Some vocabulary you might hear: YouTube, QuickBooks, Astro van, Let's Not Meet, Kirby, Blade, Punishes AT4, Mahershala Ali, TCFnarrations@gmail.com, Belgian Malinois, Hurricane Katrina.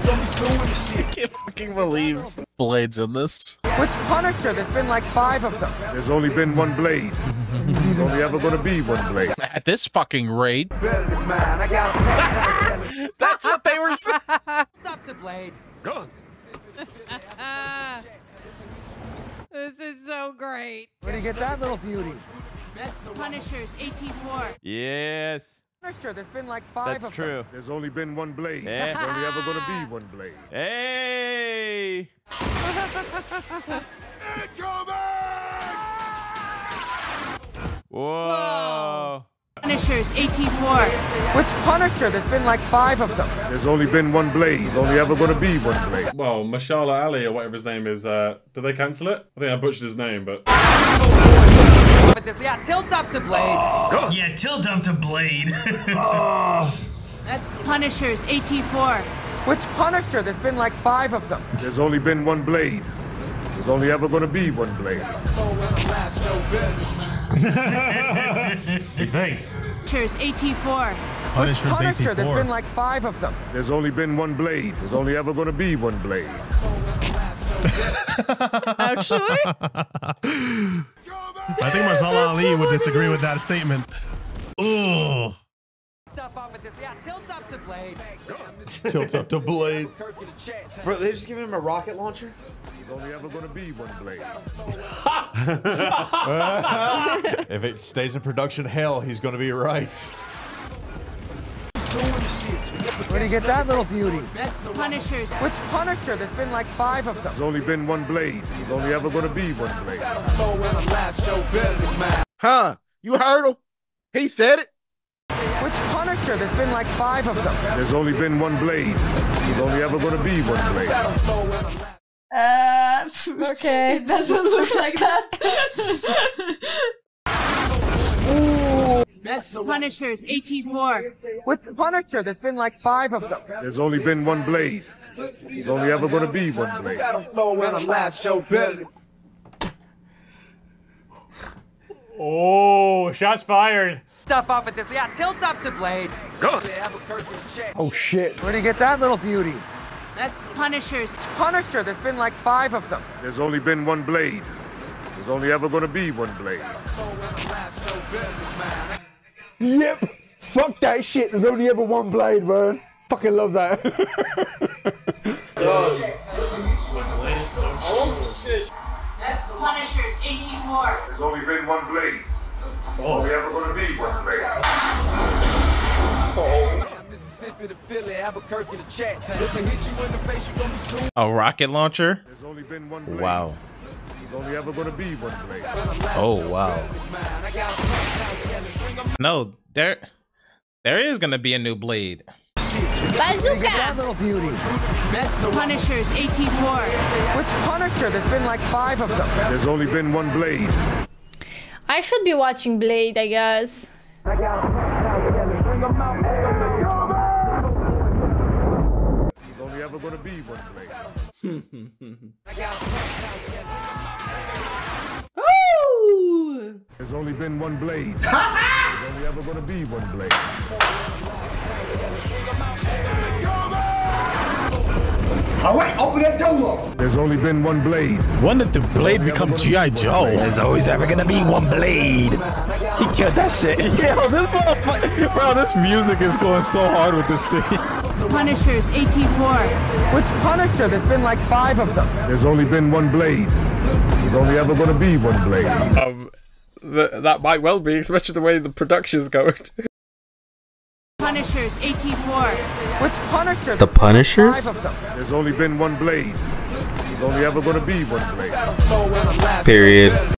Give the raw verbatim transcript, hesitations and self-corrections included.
Punisher gonna be suing this shit. I can't fucking believe Blade's in this. Which Punisher? There's been like five of them. There's only been one Blade. There's only ever gonna be one Blade. At this fucking rate. That's what they were saying. Stop the Blade. Go. This is so great. Where do you get that little beauty? That's Punisher's A T four. Yes. Punisher, there's been like five That's of true. Them. There's only been one Blade. Yeah. There's only ever gonna be one Blade. Hey! Whoa. Whoa! Punisher's A T four. Which Punisher? There's been like five of them. There's only been one Blade. There's only ever gonna be one Blade. Well, Mahershala Ali or whatever his name is, uh, did they cancel it? I think I butchered his name, but... This. Yeah, tilt up to Blade. Oh. Yeah, tilt up to Blade. Oh. That's Punisher's A T four. Which Punisher? There's been like five of them. There's only been one Blade. There's only ever going to be one Blade. You think? Punisher's A T four. Punisher's Punisher? A T four. There's been like five of them. There's only been one Blade. There's only ever going to be one Blade. Actually? I think Mahershala Ali would disagree with that statement. Ugh. Stop off with this. Yeah, tilt up to Blade. Tilt up to Blade. Bro, they're just giving him a rocket launcher? There's only ever going to be one Blade. If it stays in production, hell, he's going to be right. Where do you get that little beauty? That's Punisher's. Which Punisher? There's been like five of them. There's only been one Blade. There's only ever gonna be one Blade. Huh? You heard him? He said it. Which Punisher? There's been like five of them. There's only been one Blade. There's only ever gonna be one Blade. Uh, okay. It doesn't look like that. Ooh. That's Punisher's A T four. What's the Punisher? There's been like five of them. There's only been one Blade. There's only ever going to be one Blade. Oh, shots fired. Stop off with this. Yeah, tilt up to Blade. Go. Oh, shit. Where do you get that little beauty? That's Punisher's. Punisher, there's been like five of them. There's only been one Blade. There's only ever going to be one Blade. Yep. Fuck that shit. There's only ever one Blade, man. Fucking love that. That's the Punisher's A T four. There's only been one Blade. There's only ever going to be one Blade. Oh. A rocket launcher? There's only been one Blade. Wow. Only ever gonna be one Blade. Oh wow. No, there there is gonna be a new Blade. Bazooka! Punisher's A T four. Which Punisher? There's been like five of them. There's only been one Blade. I should be watching Blade, I guess. There's only ever gonna be one Blade. There's only been one Blade. There's only ever gonna be one Blade. All right, open that door up. There's only been one Blade. When did the Blade become G I Joe? There's always ever gonna be one Blade. He killed that shit. Yo, this motherfucker. Bro, this music is going so hard with this scene. Punisher's A T four. Which Punisher? There's been like five of them. There's only been one Blade. There's only ever gonna be one Blade. Um, The, that might well be, especially the way the production's going. Punisher's A T four. Which Punisher? The Punishers? There's only been one Blade. There's only ever gonna be one Blade. Period.